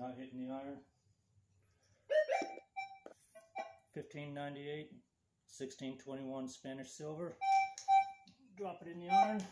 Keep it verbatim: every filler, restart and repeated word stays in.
not hitting the iron. fifteen ninety-eight, sixteen twenty-one Spanish silver. Drop it in the iron.